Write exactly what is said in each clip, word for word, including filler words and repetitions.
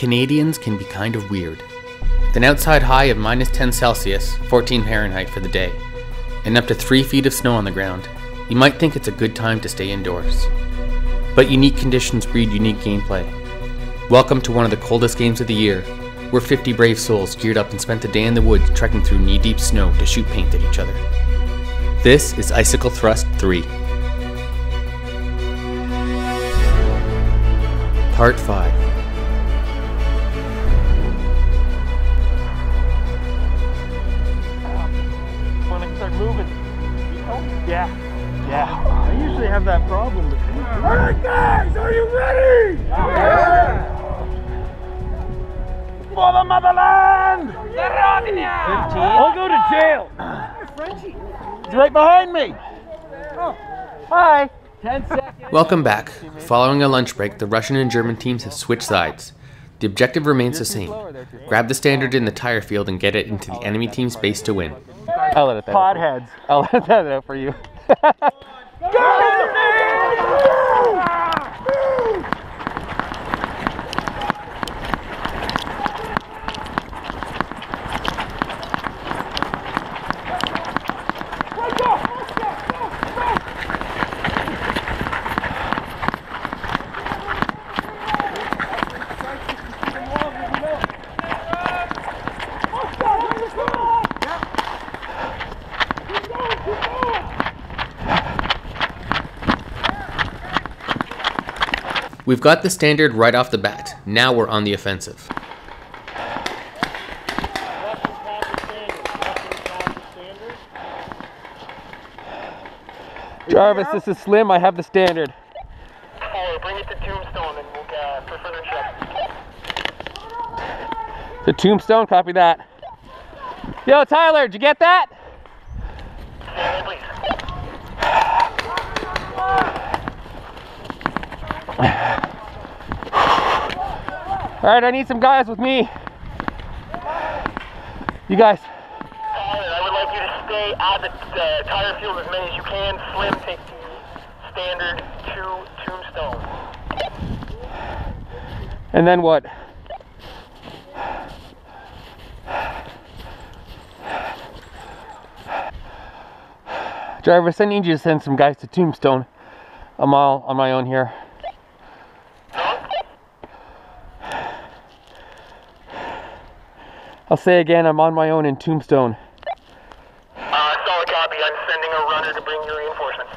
Canadians can be kind of weird. With an outside high of minus ten Celsius, fourteen Fahrenheit for the day, and up to three feet of snow on the ground, you might think it's a good time to stay indoors. But unique conditions breed unique gameplay. Welcome to one of the coldest games of the year, where fifty brave souls geared up and spent the day in the woods trekking through knee-deep snow to shoot paint at each other. This is Icicle Thrust three. Part five. Yeah, yeah. I usually have that problem. Alright guys, are you ready? Yeah. For the motherland! fifteen. I'll go to jail. Frenchie. He's right behind me. Oh. Hi. ten seconds. Welcome back. Following a lunch break, the Russian and German teams have switched sides. The objective remains the same. Grab the standard in the tire field and get it into the enemy team's base to win. I'll let it that Pod out. Podheads. I'll let that out for you. We've got the standard right off the bat. Now we're on the offensive. Jarvis, this is Slim. I have the standard. Oh, bring it to Tombstone and we'll uh, for further check. The Tombstone, copy that. Yo, Tyler, did you get that? Yeah, please. All right, I need some guys with me. You guys. Tyler, I would like you to stay at the uh, tire field as many as you can. Slim, take the standard to Tombstone. And then what? Jarvis, I need you to send some guys to Tombstone. I'm all on my own here. I'll say again, I'm on my own in Tombstone. Uh, solid copy. I'm sending a runner to bring your reinforcements.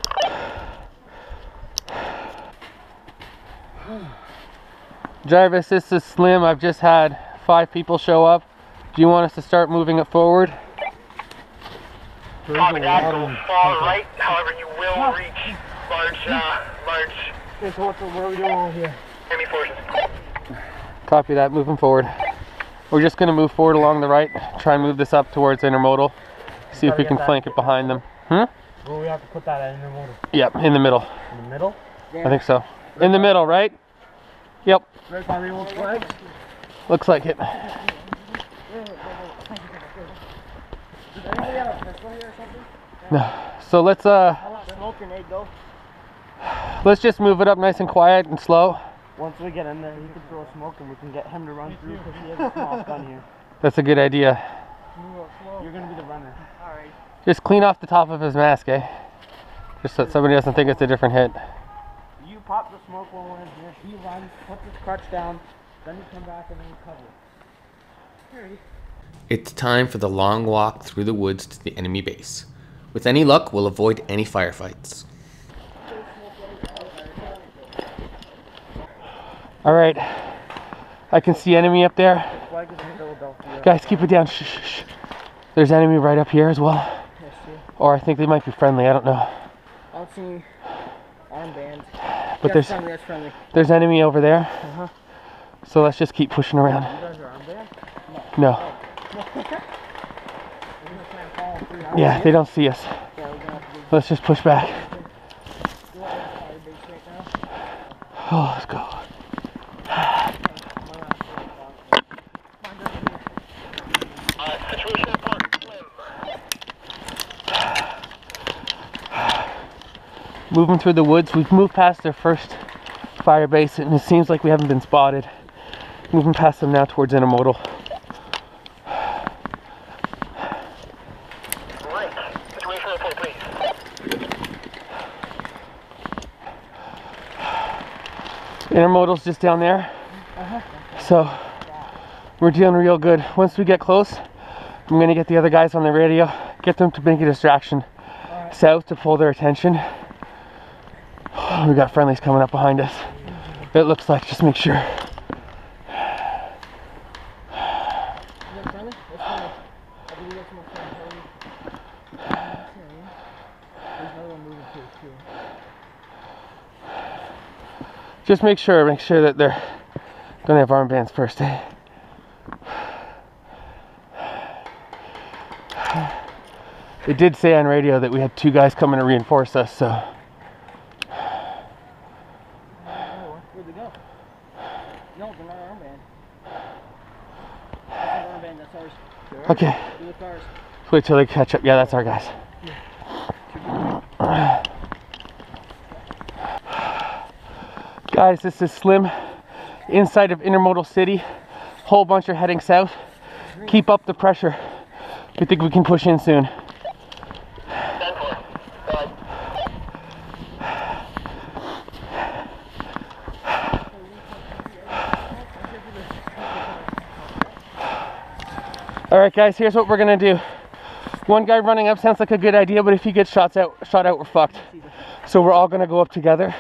Jarvis, this is Slim. I've just had five people show up. Do you want us to start moving it forward? Copy that. Go far right. However, you will reach large, uh, large... This horse, what are we doing over here? Enemy forces. Copy that. Moving forward. We're just going to move forward along the right, try and move this up towards Intermodal, see if we can flank it behind them. Hmm? Well, we have to put that at Intermodal. Yep, in the middle. In the middle? Yeah. I think so. In the middle, right? Yep. Right by Raymond's flag? Looks like it. No. So let's, uh... let's just move it up nice and quiet and slow. Once we get in there, you can throw a smoke and we can get him to run through because he has a small gun here. That's a good idea. You're going to be the runner. All right. Just clean off the top of his mask, eh? Just so that somebody doesn't think it's a different hit. You pop the smoke while we're in here. He runs, puts his crutch down, then you come back and then you cover it. It's time for the long walk through the woods to the enemy base. With any luck, we'll avoid any firefights. All right, I can see enemy up there. Guys, keep it down. Shh, shh, shh. There's enemy right up here as well. Yes, or I think they might be friendly. I don't know. I'll see armbands. But there's friendly, that's friendly. There's enemy over there. Uh-huh. So let's just keep pushing around. You guys are armband? No. No. Oh. Yeah, they don't see us. Yeah, we're gonna have to let's just push back. Oh, let's go. Moving through the woods, we've moved past their first fire base and it seems like we haven't been spotted. Moving past them now towards Intermodal. Intermodal's just down there, so we're doing real good. Once we get close, I'm gonna get the other guys on the radio, get them to make a distraction south to pull their attention. Oh, we got friendlies coming up behind us. It looks like. Just make sure. Just make sure, make sure that they're gonna have armbands first, eh? It did say on radio that we had two guys coming to reinforce us, so. Where'd they go? No, they're not armband. That's not armband, that's ours. Okay. Wait till they catch up. Yeah, that's our guys. Yeah. Guys, this is Slim inside of Intermodal City. Whole bunch are heading south. Keep up the pressure. We think we can push in soon. Alright guys, here's what we're gonna do. One guy running up sounds like a good idea, but if he gets shots out, shot out, we're fucked. So we're all gonna go up together.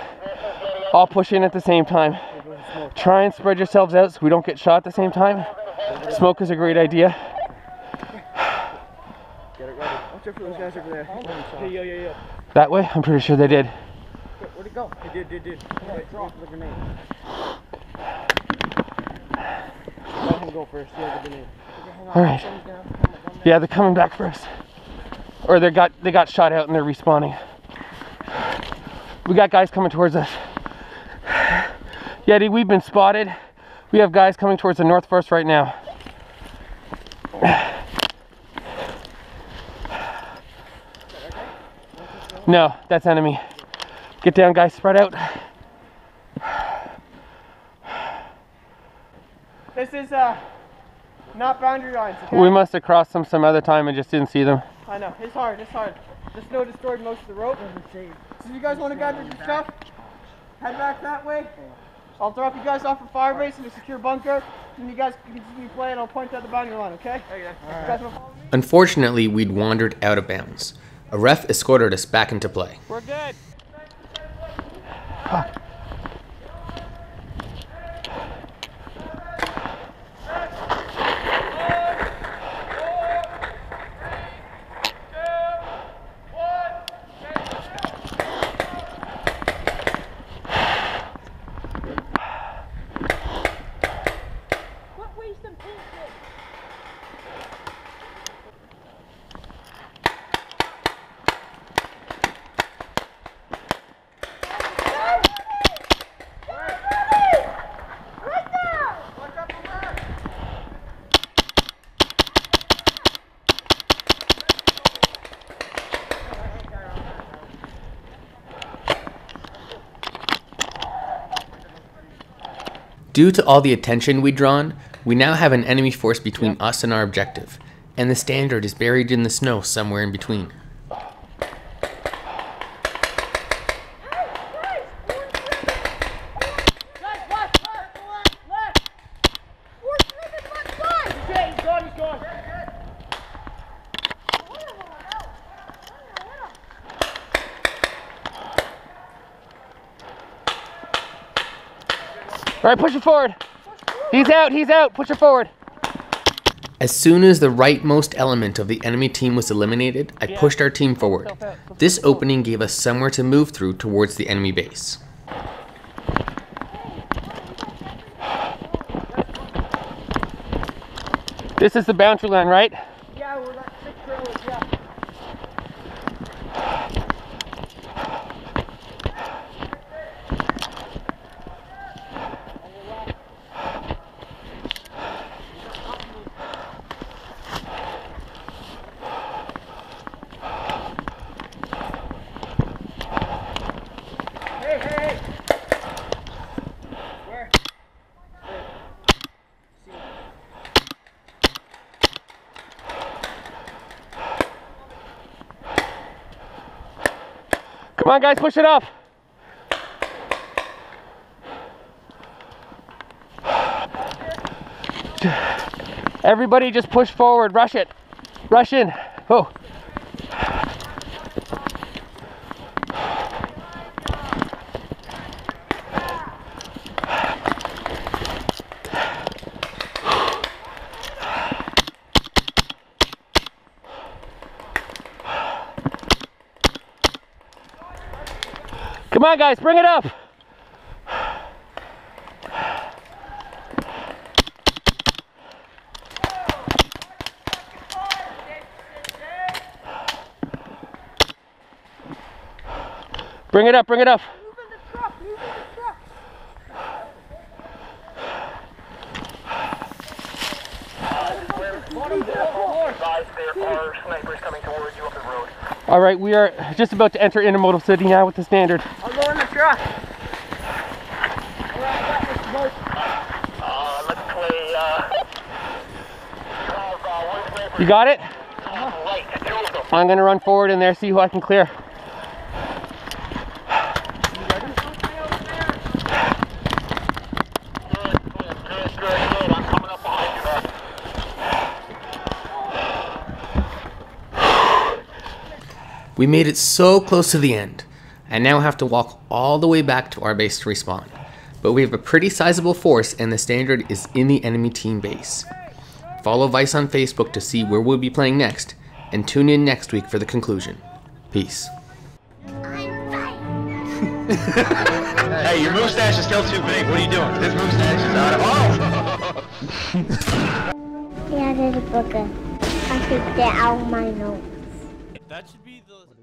All push in at the same time. Try and spread yourselves out so we don't get shot at the same time. Smoke is a great idea. Get it ready. Watch out for those guys over there. Yeah, yeah, yeah. That way? I'm pretty sure they did. Where'd it go? It did, did, did. It dropped the grenade. Let him go first. Yeah, the grenade. Alright. Yeah, they're coming back first. Or they got they got shot out and they're respawning. We got guys coming towards us. Yeti, we've been spotted. We have guys coming towards the north first right now. No, that's enemy. Get down, guys, spread out. This is uh, not boundary lines, okay? We must have crossed them some other time and just didn't see them. I know, it's hard, it's hard. The snow destroyed most of the rope. So if you guys want to gather your stuff, head back that way. I'll drop you guys off at fire base in a secure bunker, and you guys can continue playing. I'll point out the boundary line, okay? Right. Unfortunately, we'd wandered out of bounds. A ref escorted us back into play. We're good. Huh. Due to all the attention we'd drawn, we now have an enemy force between us and our objective, and the standard is buried in the snow somewhere in between. All right, push it forward. He's out, he's out, push it forward. As soon as the rightmost element of the enemy team was eliminated, I pushed our team forward. This opening gave us somewhere to move through towards the enemy base. This is the boundary line, right? Yeah, we're like six rows, yeah. Hey, hey, hey! Where? Where? Come on, guys, push it off. Everybody just push forward, rush it, rush in. Oh. Come on, guys, bring it up. Bring it up, bring it up. All right, we are just about to enter Intermodal City now with the standard. I'll go in the truck. Uh, let's play, uh, you got it? I'm gonna run forward in there, see who I can clear. We made it so close to the end, and now have to walk all the way back to our base to respawn. But we have a pretty sizable force, and the standard is in the enemy team base. Follow Vice on Facebook to see where we'll be playing next, and tune in next week for the conclusion. Peace. Hey, your mustache is still too big. What are you doing? This mustache is out of all. Yeah, there's a booger. I think they're out of my nose. That should be the...